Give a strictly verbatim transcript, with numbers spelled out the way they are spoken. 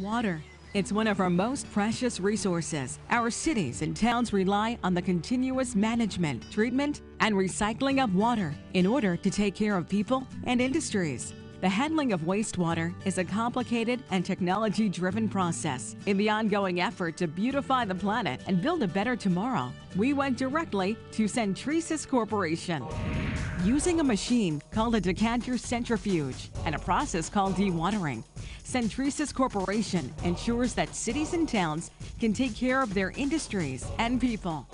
Water. It's one of our most precious resources. Our cities and towns rely on the continuous management, treatment, and recycling of water in order to take care of people and industries. The handling of wastewater is a complicated and technology-driven process. In the ongoing effort to beautify the planet and build a better tomorrow, we went directly to Centrisys Corporation. Using a machine called a decanter centrifuge and a process called dewatering, Centrisys Corporation ensures that cities and towns can take care of their industries and people.